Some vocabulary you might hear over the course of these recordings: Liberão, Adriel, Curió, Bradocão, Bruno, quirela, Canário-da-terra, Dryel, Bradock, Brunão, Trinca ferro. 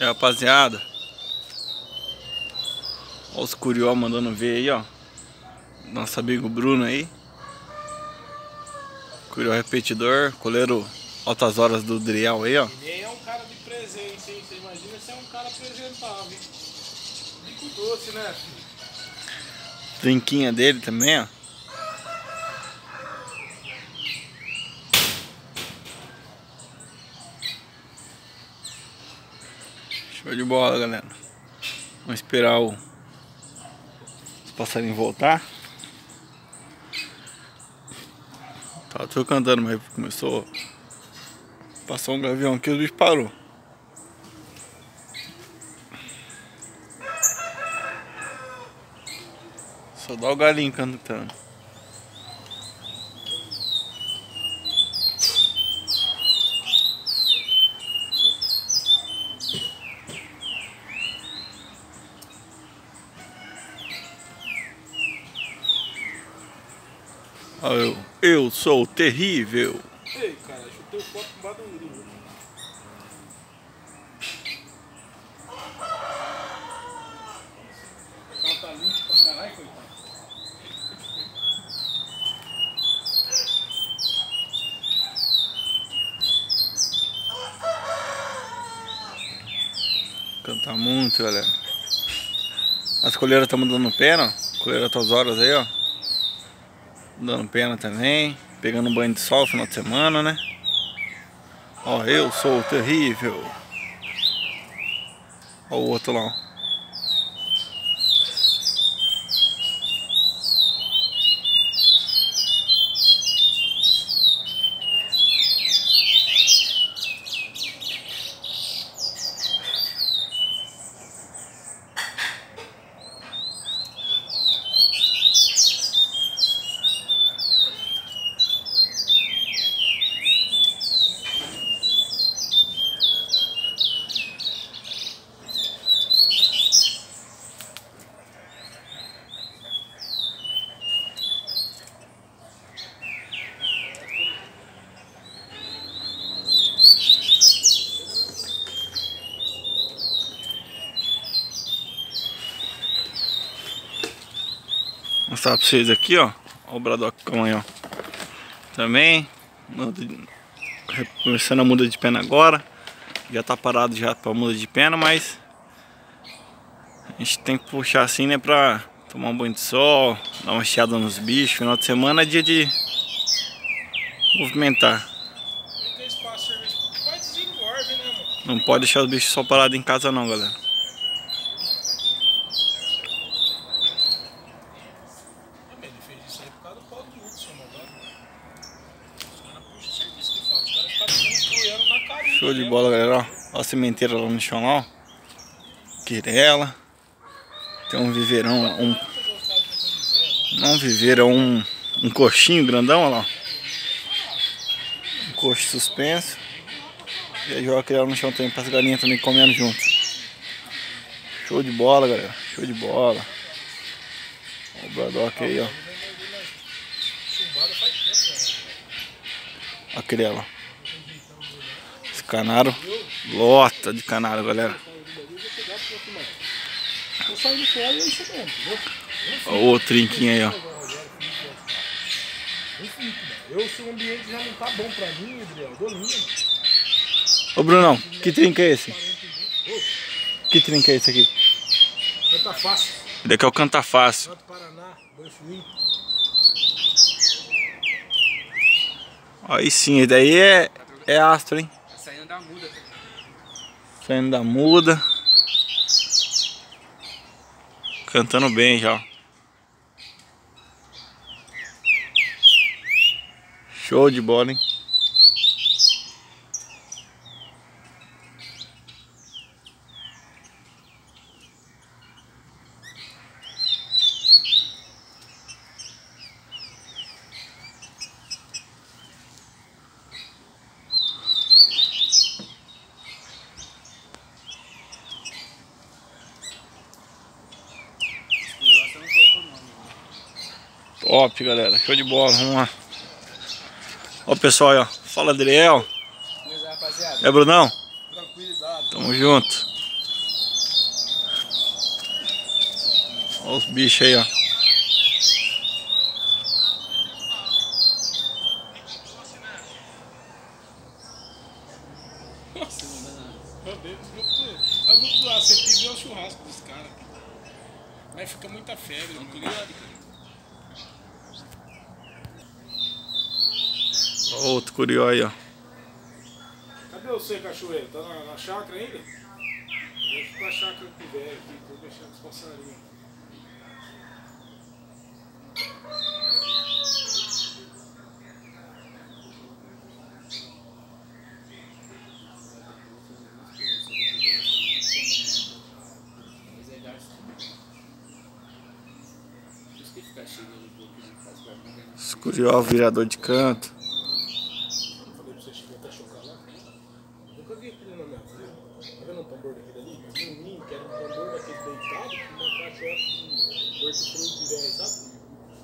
É, rapaziada, olha os curió mandando ver aí, ó. Nosso amigo Bruno aí, curió repetidor, coleiro altas horas do Dryel aí, ó. Nem é um cara de presença, hein? Você imagina se é um cara apresentável, hein? Bico doce, né, filho? Trinquinha dele também, ó. Show de bola, galera. Vamos esperar os passarinhos voltar. Tava tudo cantando, mas começou. Passou um gavião aqui e o bicho parou. Só dá o galinho cantando. Eu sou terrível. Ei, cara, chutei o copo com badumbu. O carro tá limpo pra caralho, coitado. Canta muito, galera. As coleiras estão dando pena, ó. Coleira tá às horas aí, ó. Dando pena também, pegando um banho de sol no final de semana, né? Ó, eu sou terrível. Ó o outro lá, ó. Vou mostrar pra vocês aqui, ó. Ó o Bradocão aí, ó. Também começando a muda de pena agora. Já tá parado já pra muda de pena, mas a gente tem que puxar assim, né? Pra tomar um banho de sol, dar uma chiada nos bichos. Final de semana é dia de movimentar. Não pode deixar os bichos só parados em casa não, galera. Show de bola, galera, ó a sementeira lá no chão, ó, quirela, tem um viveirão, um coxinho grandão, ó lá, um coxo suspenso, e aí joga a quirela no chão também, para as galinhas também comendo junto. Show de bola, galera, show de bola. Ó o Bradock aí, ó, a quirela, ó. Canário, lota de canário, galera. Ó o trinquinho aí, ó. O ambiente já não tá bom pra mim, Adriel. Ô Brunão, que trinca é esse? Que trinca é esse aqui? Canta fácil. Esse daqui é o canta fácil. Aí sim, esse daí é astro, hein? Saindo da muda. Cantando bem já. Show de bola, hein? Top, galera, show de bola, vamos lá. Ó o pessoal aí, ó. Fala, Adriel. É, rapaziada. É, Brunão. Tranquilidade. Tamo junto. Olha os bichos aí, ó. Fica muita febre, não tô ligado, cara. Outro curió aí, ó. Cadê o seu cachoeiro? Tá na chácara ainda? Eu fico na chácara que tiver aqui, tô mexendo com os passarinhos. Curió, virador de canto. Falei pra vocês que ia até chocar lá. Nunca vi aquilo na minha vida. Tá vendo um tambor daquele ali? Um ninho que era um tambor daquele deitado com uma caixa de hortifruti de velho, sabe?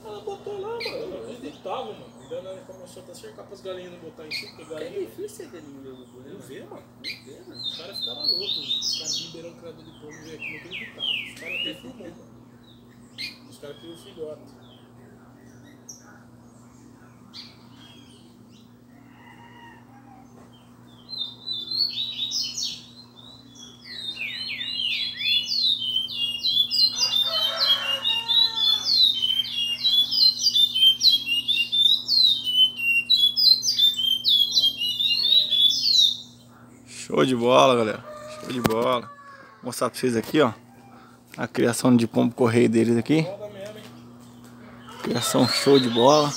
Ela botou lá, mano. Ela deitava, mano. Dando ela começou a cercar pras galinhas não botar em cima. É difícil ser galinha, meu louco. Não vê, mano. Não vê, mano. Os caras ficavam loucos. Os caras de Liberão, criador de povo, veio aqui no acreditava. Os caras até filmou, mano. Os caras criam filhote. Show de bola, galera. Show de bola. Vou mostrar pra vocês aqui, ó. A criação de pombo correio deles aqui. Criação show de bola.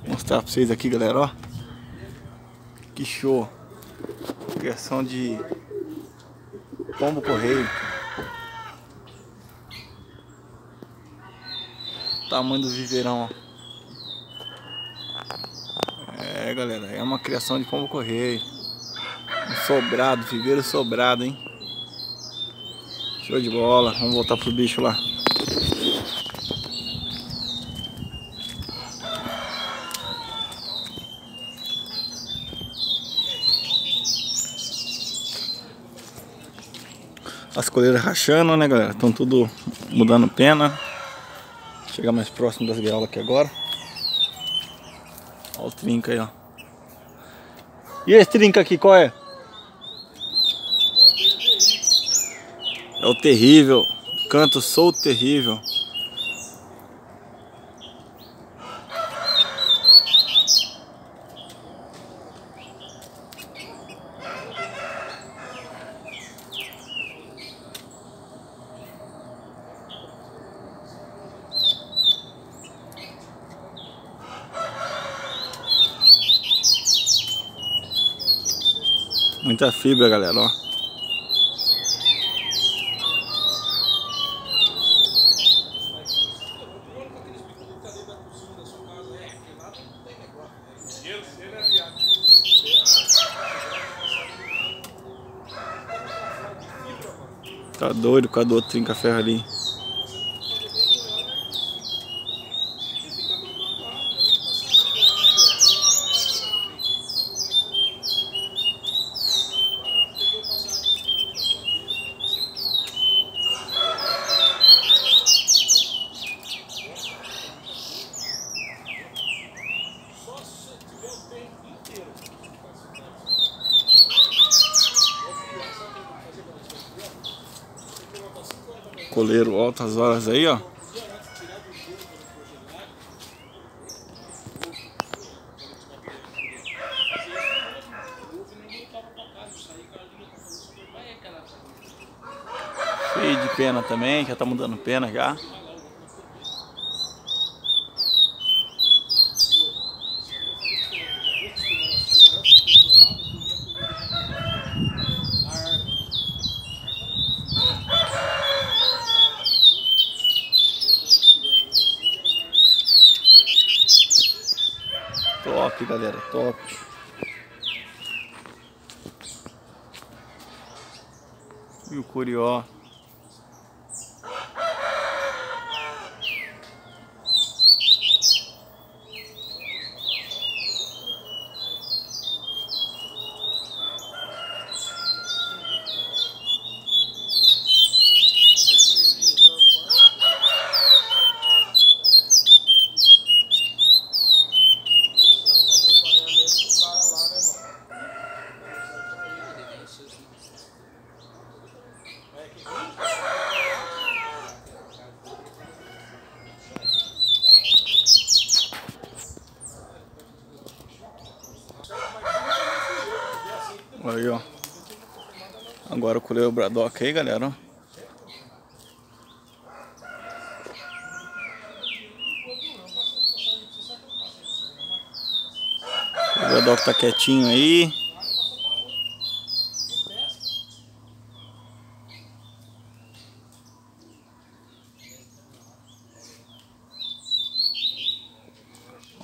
Vou mostrar pra vocês aqui, galera, ó. Que show. Criação de pombo correio. Tamanho do viveirão, ó. É, galera. É uma criação de pombo correio. Sobrado, viveiro sobrado, hein? Show de bola. Vamos voltar pro bicho lá. As coleiras rachando, né, galera? Estão tudo mudando pena. Vou chegar mais próximo das gaiolas aqui agora. Olha o trinco aí, ó. E esse trinco aqui, qual é? É o terrível, canto solto terrível. Muita fibra, galera, ó. Tá doido com a do outro trinca-ferro ali. Coleiro altas horas aí, ó. Cheio de pena também, já tá mudando pena já. Top, galera, top. E o curió. Aí, ó. Agora eu colei o Bradock aí, galera, ó. O Bradock tá quietinho aí.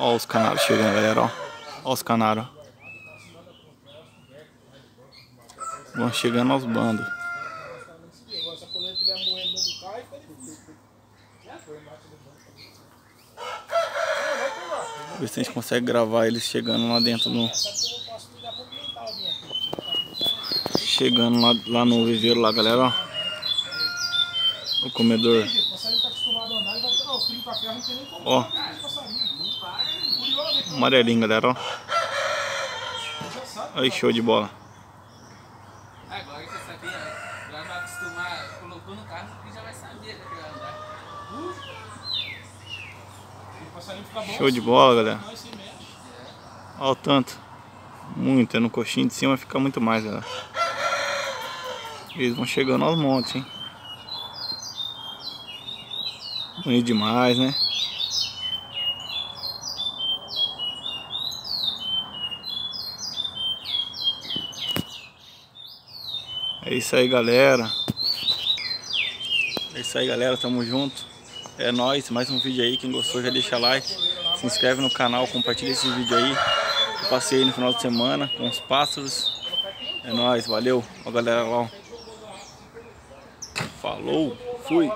Ó os canários chegando, galera, ó. Ó os canários, ó. Vão chegando aos bandos. Vê se a gente consegue gravar eles chegando lá dentro no... Chegando lá no viveiro lá, galera, ó. O comedor. Ó. Amarelinho, galera, ó. Aí, show de bola. Agora que você sabia, ela vai acostumar, colocou no carro, porque já vai saber que vai andar. Show de bola, galera. Olha o tanto. Muito, é no coxinho de cima vai ficar muito mais, galera. Eles vão chegando aos montes, hein. Bonito demais, né? É isso aí, galera. É isso aí, galera. Tamo junto. É nóis. Mais um vídeo aí. Quem gostou já deixa like. Se inscreve no canal. Compartilha esse vídeo aí. Eu passei no final de semana com os pássaros. É nóis. Valeu. Ó, galera lá. Falou. Fui.